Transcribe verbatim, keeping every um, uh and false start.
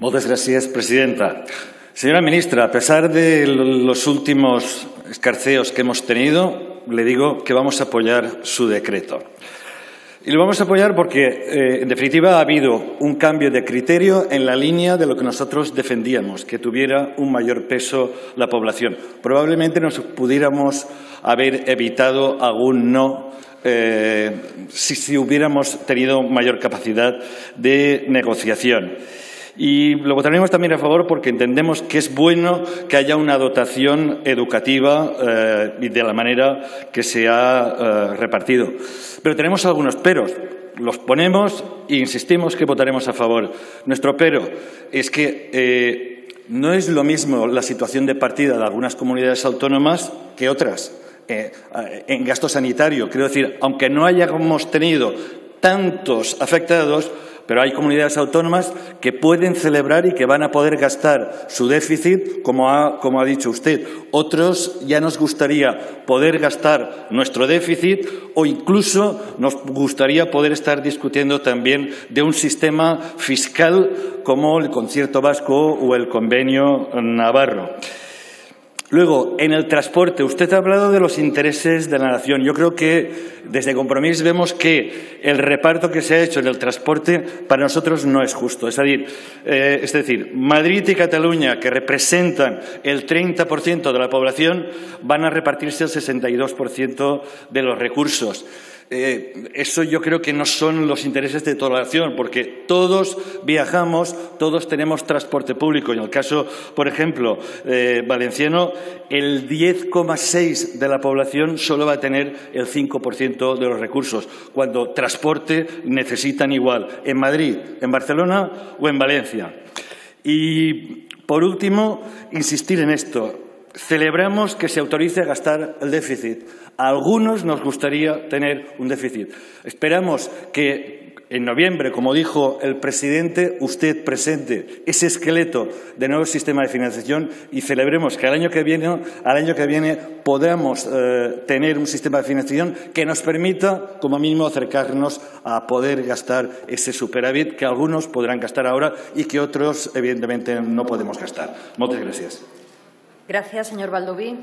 Muchas gracias, presidenta. Señora ministra, a pesar de los últimos escarceos que hemos tenido, le digo que vamos a apoyar su decreto. Y lo vamos a apoyar porque, eh, en definitiva, ha habido un cambio de criterio en la línea de lo que nosotros defendíamos, que tuviera un mayor peso la población. Probablemente nos pudiéramos haber evitado algún no eh, si, si hubiéramos tenido mayor capacidad de negociación. Y lo votaremos también a favor porque entendemos que es bueno que haya una dotación educativa eh, de la manera que se ha eh, repartido. Pero tenemos algunos peros. Los ponemos e insistimos que votaremos a favor. Nuestro pero es que eh, no es lo mismo la situación de partida de algunas comunidades autónomas que otras. Eh, en gasto sanitario, quiero decir, aunque no hayamos tenido tantos afectados, pero hay comunidades autónomas que pueden celebrar y que van a poder gastar su déficit, como ha, como ha dicho usted. Otros ya nos gustaría poder gastar nuestro déficit o incluso nos gustaría poder estar discutiendo también de un sistema fiscal como el Concierto Vasco o el Convenio Navarro. Luego, en el transporte, usted ha hablado de los intereses de la nación. Yo creo que desde Compromís vemos que el reparto que se ha hecho en el transporte para nosotros no es justo. Es decir, eh, es decir Madrid y Cataluña, que representan el treinta por ciento de la población, van a repartirse el sesenta y dos por ciento de los recursos. Eh, eso yo creo que no son los intereses de toda la nación, porque todos viajamos, todos tenemos transporte público. En el caso, por ejemplo, eh, valenciano, el diez coma seis por ciento de la población solo va a tener el cinco por ciento de los recursos, cuando transporte necesitan igual en Madrid, en Barcelona o en Valencia. Y, por último, insistir en esto. Celebramos que se autorice a gastar el déficit. A algunos nos gustaría tener un déficit. Esperamos que en noviembre, como dijo el presidente, usted presente ese esqueleto de nuevo sistema de financiación y celebremos que al año que viene, al año que viene podamos eh, tener un sistema de financiación que nos permita, como mínimo, acercarnos a poder gastar ese superávit que algunos podrán gastar ahora y que otros, evidentemente, no podemos gastar. Muchas gracias. Gracias, señor Baldoví.